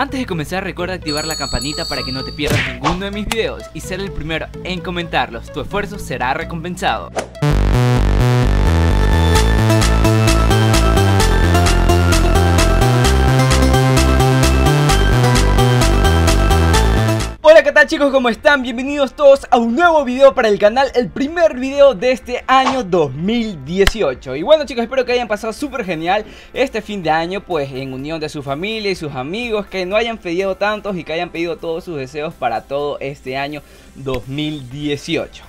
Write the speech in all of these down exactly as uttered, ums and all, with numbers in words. Antes de comenzar, recuerda activar la campanita para que no te pierdas ninguno de mis videos y ser el primero en comentarlos. Tu esfuerzo será recompensado. Hola, ¿qué tal chicos? ¿Cómo están? Bienvenidos todos a un nuevo video para el canal, el primer video de este año dos mil dieciocho. Y bueno chicos, espero que hayan pasado súper genial este fin de año, pues en unión de su familia y sus amigos, que no hayan pedido tantos y que hayan pedido todos sus deseos para todo este año dos mil dieciocho.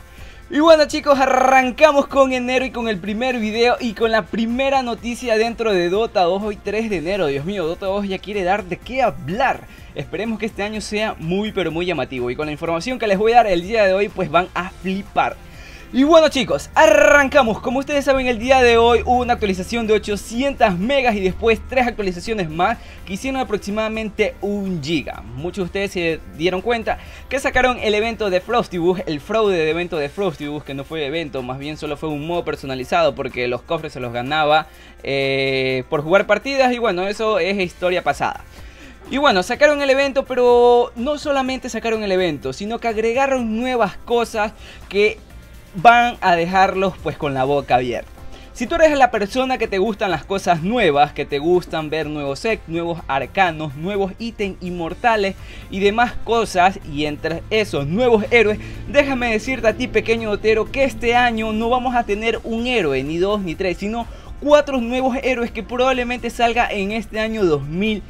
Y bueno chicos, arrancamos con enero y con el primer video y con la primera noticia dentro de Dota dos hoy tres de enero. Dios mío, Dota dos ya quiere dar de qué hablar. Esperemos que este año sea muy pero muy llamativo, y con la información que les voy a dar el día de hoy pues van a flipar. Y bueno chicos, arrancamos. Como ustedes saben, el día de hoy hubo una actualización de ochocientas megas y después tres actualizaciones más que hicieron aproximadamente un giga. Muchos de ustedes se dieron cuenta que sacaron el evento de Frosty Bus, el fraude de evento de Frosty Bus, que no fue evento, más bien solo fue un modo personalizado porque los cofres se los ganaba eh, por jugar partidas, y bueno, eso es historia pasada. Y bueno, sacaron el evento, pero no solamente sacaron el evento, sino que agregaron nuevas cosas que van a dejarlos pues con la boca abierta. Si tú eres la persona que te gustan las cosas nuevas, que te gustan ver nuevos sets, nuevos arcanos, nuevos ítems inmortales y demás cosas, y entre esos nuevos héroes, déjame decirte a ti, pequeño dotero, que este año no vamos a tener un héroe, ni dos ni tres, sino cuatro nuevos héroes que probablemente salga en este año dos mil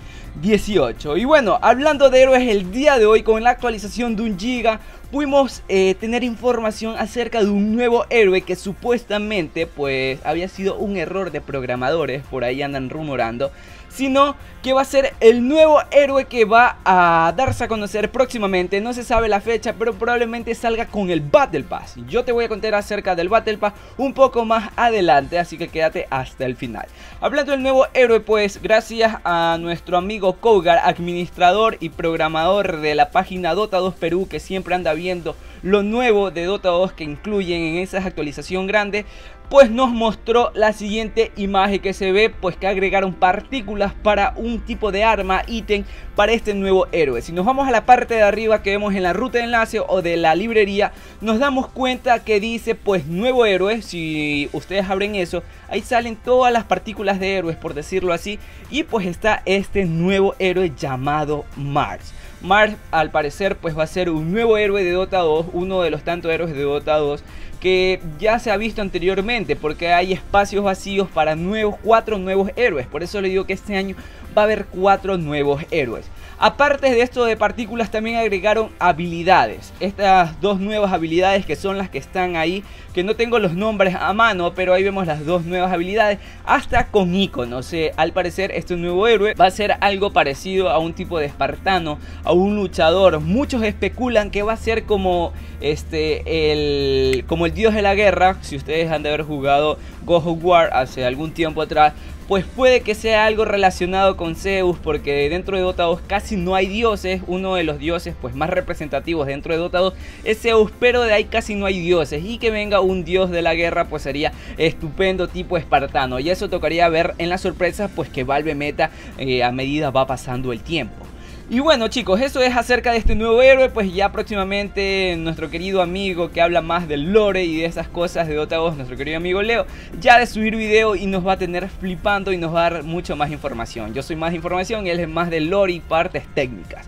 dieciocho. Y bueno, hablando de héroes, el día de hoy con la actualización de un giga pudimos eh, tener información acerca de un nuevo héroe que supuestamente pues había sido un error de programadores, por ahí andan rumorando, sino que va a ser el nuevo héroe que va a darse a conocer próximamente. No se sabe la fecha, pero probablemente salga con el Battle Pass. Yo te voy a contar acerca del Battle Pass un poco más adelante, así que quédate hasta el final. Hablando del nuevo héroe, pues gracias a nuestro amigo Kogar, administrador y programador de la página Dota dos Perú, que siempre anda viendo lo nuevo de Dota dos que incluyen en esa actualización grande, pues nos mostró la siguiente imagen que se ve, pues que agregaron partículas para un tipo de arma, ítem para este nuevo héroe. Si nos vamos a la parte de arriba que vemos en la ruta de enlace o de la librería, nos damos cuenta que dice pues nuevo héroe. Si ustedes abren eso, ahí salen todas las partículas de héroes, por decirlo así, y pues está este nuevo héroe llamado Mars. Mars al parecer pues va a ser un nuevo héroe de Dota dos, uno de los tantos héroes de Dota dos que ya se ha visto anteriormente, porque hay espacios vacíos para nuevos, cuatro nuevos héroes. Por eso le digo que este año va a haber cuatro nuevos héroes. Aparte de esto de partículas, también agregaron habilidades. Estas dos nuevas habilidades que son las que están ahí, que no tengo los nombres a mano, pero ahí vemos las dos nuevas habilidades, hasta con iconos. Eh, al parecer este nuevo héroe va a ser algo parecido a un tipo de espartano, a un luchador. Muchos especulan que va a ser como este el, como el dios de la guerra. Si ustedes han de haber jugado God of War hace algún tiempo atrás, pues puede que sea algo relacionado con Zeus, porque dentro de Dota dos casi no hay dioses. Uno de los dioses pues más representativos dentro de Dota dos es Zeus, pero de ahí casi no hay dioses, y que venga un dios de la guerra pues sería estupendo, tipo espartano. Y eso tocaría ver en las sorpresas pues que Valve meta eh, a medida va pasando el tiempo. Y bueno chicos, eso es acerca de este nuevo héroe. Pues ya próximamente nuestro querido amigo que habla más del lore y de esas cosas de Dota dos, nuestro querido amigo Leo, ya de subir video y nos va a tener flipando y nos va a dar mucho más información. Yo soy más de información y él es más de lore y partes técnicas.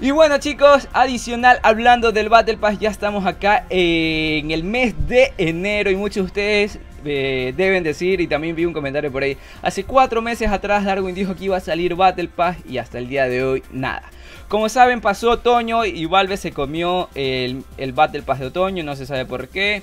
Y bueno chicos, adicional, hablando del Battle Pass, ya estamos acá en el mes de enero y muchos de ustedes Eh, deben decir, y también vi un comentario por ahí, hace cuatro meses atrás Darwin dijo que iba a salir Battle Pass y hasta el día de hoy nada. Como saben, pasó otoño y Valve se comió el, el Battle Pass de otoño, no se sabe por qué.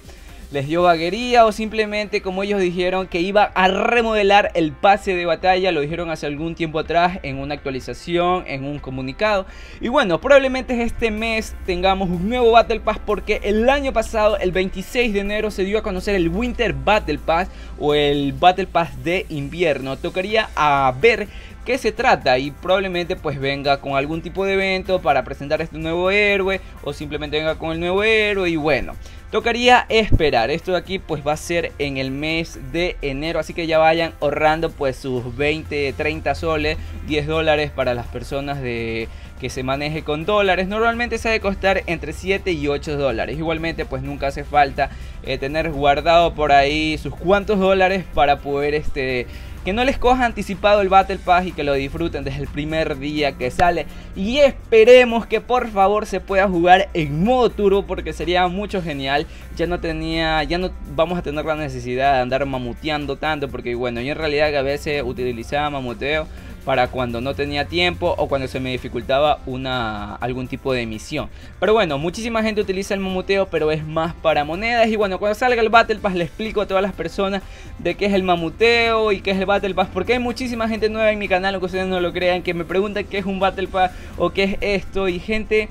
Les dio vaguería, o simplemente como ellos dijeron que iba a remodelar el pase de batalla, lo dijeron hace algún tiempo atrás en una actualización, en un comunicado. Y bueno, probablemente este mes tengamos un nuevo Battle Pass, porque el año pasado, el veintiséis de enero, se dio a conocer el Winter Battle Pass o el Battle Pass de invierno. Tocaría a ver qué se trata, y probablemente pues venga con algún tipo de evento para presentar este nuevo héroe, o simplemente venga con el nuevo héroe. Y bueno, tocaría esperar. Esto de aquí pues va a ser en el mes de enero, así que ya vayan ahorrando pues sus veinte, treinta soles, diez dólares para las personas de... que se maneje con dólares. Normalmente se ha de costar entre siete y ocho dólares. Igualmente pues nunca hace falta eh, tener guardado por ahí sus cuantos dólares para poder este... que no les coja anticipado el Battle Pass y que lo disfruten desde el primer día que sale. Y esperemos que por favor se pueda jugar en modo turbo, porque sería mucho genial. Ya no tenía, ya no vamos a tener la necesidad de andar mamuteando tanto, porque bueno, yo en realidad a veces utilizaba mamuteo para cuando no tenía tiempo o cuando se me dificultaba una, algún tipo de misión. Pero bueno, muchísima gente utiliza el mamuteo, pero es más para monedas. Y bueno, cuando salga el Battle Pass le explico a todas las personas de qué es el mamuteo y qué es el Battle Pass, porque hay muchísima gente nueva en mi canal, aunque ustedes no lo crean, que me preguntan qué es un Battle Pass o qué es esto, y gente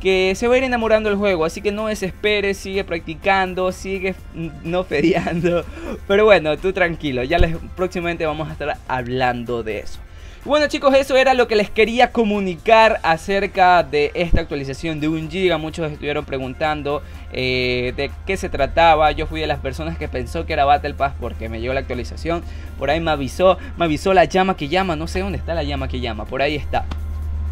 que se va a ir enamorando del juego, así que no desesperes, sigue practicando, sigue no feriando. Pero bueno, tú tranquilo, ya les, próximamente vamos a estar hablando de eso. Bueno chicos, eso era lo que les quería comunicar acerca de esta actualización de un giga. Muchos estuvieron preguntando eh, de qué se trataba. Yo fui de las personas que pensó que era Battle Pass, porque me llegó la actualización. Por ahí me avisó, me avisó la llama que llama. No sé dónde está la llama que llama, por ahí está.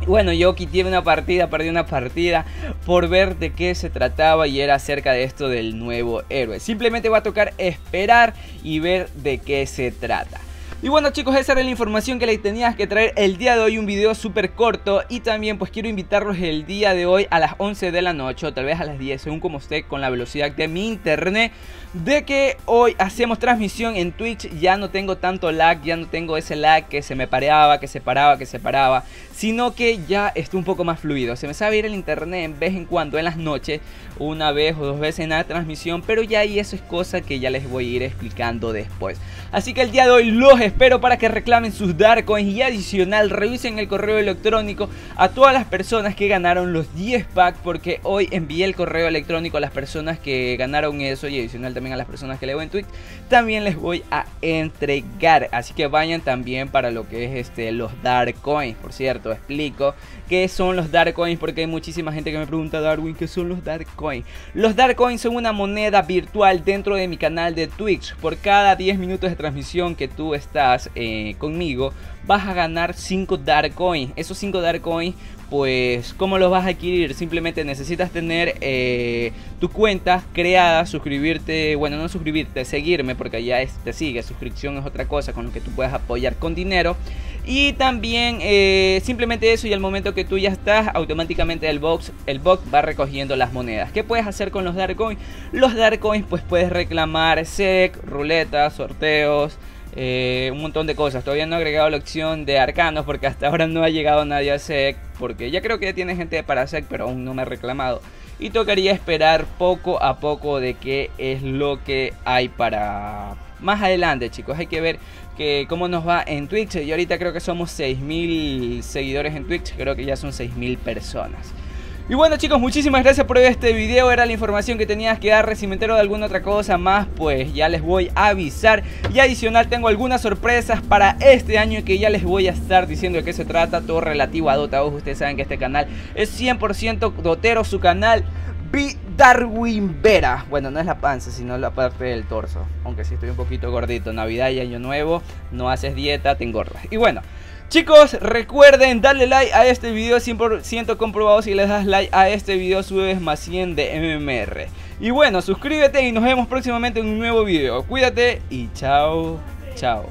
Bueno, yo quité una partida, perdí una partida por ver de qué se trataba, y era acerca de esto del nuevo héroe. Simplemente va a tocar esperar y ver de qué se trata. Y bueno chicos, esa era la información que les tenías que traer el día de hoy, un video súper corto. Y también pues quiero invitarlos el día de hoy a las once de la noche, o tal vez a las diez, según como esté con la velocidad de mi internet, de que hoy hacemos transmisión en Twitch. Ya no tengo tanto lag, ya no tengo ese lag que se me pareaba, que se paraba, que se paraba, sino que ya está un poco más fluido. Se me sabe ir el internet en vez en cuando en las noches, una vez o dos veces en la transmisión, pero ya ahí eso es cosa que ya les voy a ir explicando después. Así que el día de hoy los espero para que reclamen sus Dark Coins, y adicional revisen el correo electrónico a todas las personas que ganaron los diez packs, porque hoy envié el correo electrónico a las personas que ganaron eso, y adicional también a las personas que leo en Twitch también les voy a entregar. Así que vayan también para lo que es este los Dark Coins. Por cierto, explico qué son los Dark Coins, porque hay muchísima gente que me pregunta: Darwin, ¿qué son los Dark Coins? Los Dark Coins son una moneda virtual dentro de mi canal de Twitch. Por cada diez minutos de transmisión que tú estás Eh, conmigo, vas a ganar cinco Dark Coins. Esos cinco Dark Coins, pues, ¿cómo los vas a adquirir? Simplemente necesitas tener eh, tu cuenta creada, suscribirte, bueno, no suscribirte, seguirme, porque ya es, te sigue. Suscripción es otra cosa con lo que tú puedes apoyar con dinero. Y también eh, simplemente eso, y al momento que tú ya estás, automáticamente el box, el box va recogiendo las monedas. ¿Qué puedes hacer con los Dark Coins? Los Dark Coins, pues, puedes reclamar S E C, ruletas, sorteos, Eh, un montón de cosas. Todavía no he agregado la opción de arcanos, porque hasta ahora no ha llegado nadie a S E C, porque ya creo que ya tiene gente para S E C, pero aún no me ha reclamado. Y tocaría esperar poco a poco de qué es lo que hay para más adelante, chicos. Hay que ver que cómo nos va en Twitch. Y ahorita creo que somos seis mil seguidores en Twitch. Creo que ya son seis mil personas. Y bueno chicos, muchísimas gracias por ver este video. Era la información que tenías que dar. Si me entero de alguna otra cosa más, pues ya les voy a avisar. Y adicional tengo algunas sorpresas para este año que ya les voy a estar diciendo de qué se trata. Todo relativo a Dota dos. Ustedes saben que este canal es cien por ciento dotero. Su canal Darwin Vera. Bueno, no es la panza, sino la parte del torso, aunque sí estoy un poquito gordito. Navidad y año nuevo, no haces dieta, te engordas. Y bueno chicos, recuerden darle like a este video, cien por ciento comprobado. Si les das like a este video, subes más cien de M M R. Y bueno, suscríbete y nos vemos próximamente en un nuevo video. Cuídate y chao, chao.